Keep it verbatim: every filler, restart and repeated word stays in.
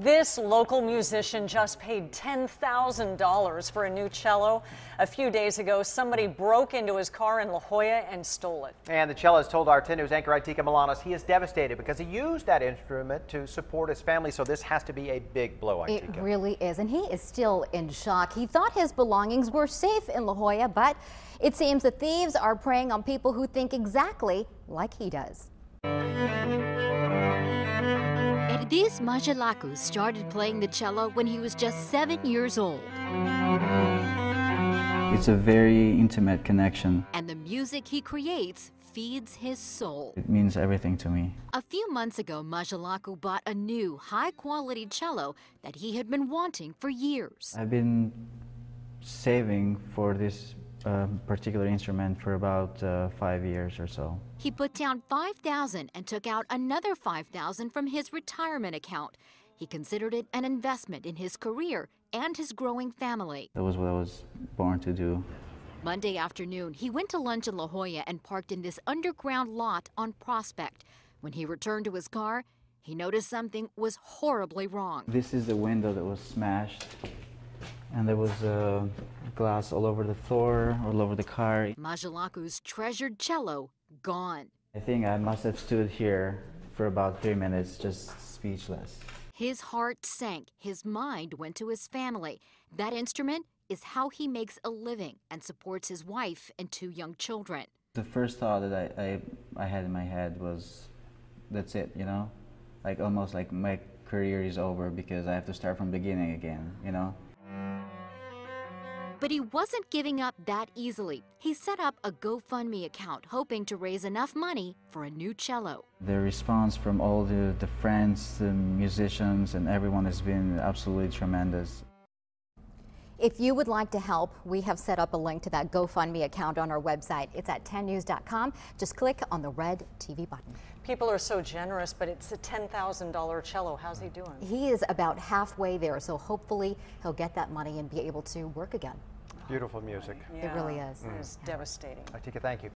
This local musician just paid ten thousand dollars for a new cello. A few days ago, somebody broke into his car in La Jolla and stole it. And the cellist told our ten news anchor Itika Milanos he is devastated because he used that instrument to support his family, so this has to be a big blow, Itika. It really is, and he is still in shock. He thought his belongings were safe in La Jolla, but it seems the thieves are preying on people who think exactly like he does. This Majalacus started playing the cello when he was just seven years old. It's a very intimate connection. And the music he creates feeds his soul. It means everything to me. A few months ago, Majalaku bought a new, high-quality cello that he had been wanting for years. I've been saving for this Uh, particular instrument for about uh, five years or so. He put down five thousand dollars and took out another five thousand dollars from his retirement account. He considered it an investment in his career and his growing family. That was what I was born to do. Monday afternoon, he went to lunch in La Jolla and parked in this underground lot on Prospect. When he returned to his car, he noticed something was horribly wrong. This is the window that was smashed, and there was uh, glass all over the floor, all over the car. Majalaku's treasured cello gone. I think I must have stood here for about three minutes, just speechless. His heart sank. His mind went to his family. That instrument is how he makes a living and supports his wife and two young children. The first thought that I, I, I had in my head was, that's it, you know? Like, almost like my career is over because I have to start from the beginning again, you know? But he wasn't giving up that easily. He set up a GoFundMe account, hoping to raise enough money for a new cello. The response from all the, the friends, the musicians, and everyone has been absolutely tremendous. If you would like to help, we have set up a link to that GoFundMe account on our website. It's at ten news dot com. Just click on the red T V button. People are so generous, but it's a ten thousand dollar cello. How's he doing? He is about halfway there, so hopefully he'll get that money and be able to work again. Beautiful music. Yeah. It really is. Mm. It's devastating. Itika, thank you.